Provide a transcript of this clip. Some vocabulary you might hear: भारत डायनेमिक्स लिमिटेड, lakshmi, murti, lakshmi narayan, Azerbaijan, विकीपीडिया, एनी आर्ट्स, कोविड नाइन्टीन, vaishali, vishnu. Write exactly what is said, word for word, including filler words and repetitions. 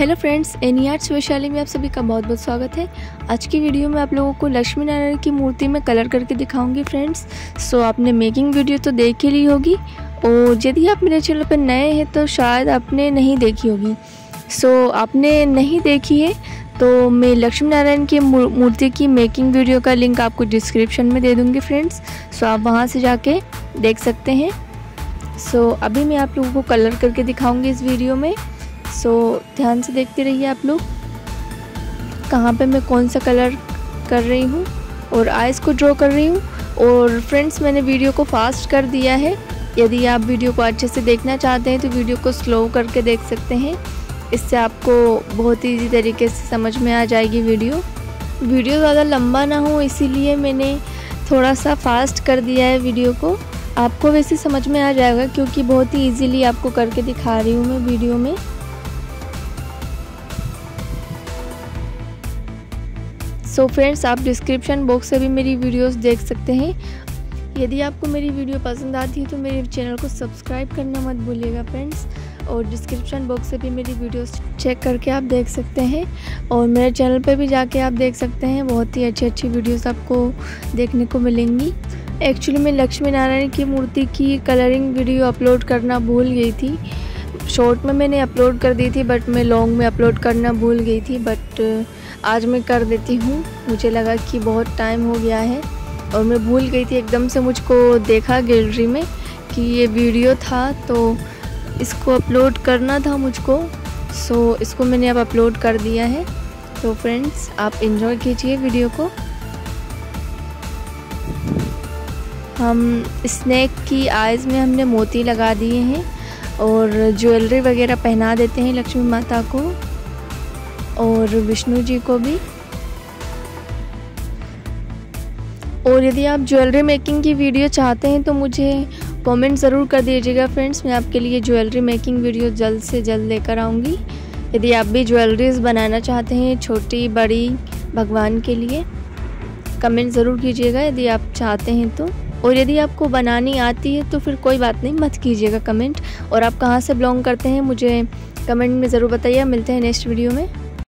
Hello friends, एनी आर्ट्स Vaishali में आप सभी का बहुत बहुत स्वागत है। आज की वीडियो में आप लोगों को लक्ष्मी नारायण की मूर्ति में कलर करके दिखाऊंगी फ्रेंड्स। सो आपने मेकिंग वीडियो तो देख ही ली होगी और यदि आप मेरे चैनल पर नए हैं तो शायद आपने नहीं देखी होगी। सो आपने नहीं देखी है तो मैं लक्ष्मी नारायण की मूर्ति की मेकिंग वीडियो का लिंक आपको डिस्क्रिप्शन में दे दूँगी फ्रेंड्स। सो आप वहाँ से जाके देख सकते हैं। सो अभी मैं आप लोगों को कलर करके दिखाऊँगी इस वीडियो में। सो so, ध्यान से देखते रहिए आप लोग कहाँ पे मैं कौन सा कलर कर रही हूँ और आइज़ को ड्रॉ कर रही हूँ। और फ्रेंड्स मैंने वीडियो को फास्ट कर दिया है, यदि आप वीडियो को अच्छे से देखना चाहते हैं तो वीडियो को स्लो करके देख सकते हैं, इससे आपको बहुत ईजी तरीके से समझ में आ जाएगी वीडियो। वीडियो ज़्यादा लंबा ना हो इसीलिए मैंने थोड़ा सा फास्ट कर दिया है वीडियो को, आपको वैसे समझ में आ जाएगा क्योंकि बहुत ही ईजीली आपको करके दिखा रही हूँ मैं वीडियो में। सो so फ्रेंड्स आप डिस्क्रिप्शन बॉक्स से भी मेरी वीडियोस देख सकते हैं। यदि आपको मेरी वीडियो पसंद आती है तो मेरे चैनल को सब्सक्राइब करना मत भूलिएगा फ्रेंड्स। और डिस्क्रिप्शन बॉक्स से भी मेरी वीडियोस चेक करके आप देख सकते हैं और मेरे चैनल पे भी जाके आप देख सकते हैं, बहुत ही अच्छी अच्छी वीडियोस आपको देखने को मिलेंगी। एक्चुअली मैं लक्ष्मी नारायण की मूर्ति की कलरिंग वीडियो अपलोड करना भूल गई थी। शॉर्ट में मैंने अपलोड कर दी थी बट मैं लॉन्ग में अपलोड करना भूल गई थी, बट आज मैं कर देती हूँ। मुझे लगा कि बहुत टाइम हो गया है और मैं भूल गई थी, एकदम से मुझको देखा गैलरी में कि ये वीडियो था तो इसको अपलोड करना था मुझको। सो इसको मैंने अब अपलोड कर दिया है। तो फ्रेंड्स आप एंजॉय कीजिए वीडियो को। हम स्नेक की आइज़ में हमने मोती लगा दिए हैं और ज्वेलरी वगैरह पहना देते हैं लक्ष्मी माता को और विष्णु जी को भी। और यदि आप ज्वेलरी मेकिंग की वीडियो चाहते हैं तो मुझे कमेंट ज़रूर कर दीजिएगा फ्रेंड्स, मैं आपके लिए ज्वेलरी मेकिंग वीडियो जल्द से जल्द लेकर आऊँगी। यदि आप भी ज्वेलरीज बनाना चाहते हैं छोटी बड़ी भगवान के लिए, कमेंट ज़रूर कीजिएगा यदि आप चाहते हैं तो। और यदि आपको बनानी आती है तो फिर कोई बात नहीं, मत कीजिएगा कमेंट। और आप कहाँ से बिलोंग करते हैं मुझे कमेंट में ज़रूर बताइए। मिलते हैं नेक्स्ट वीडियो में।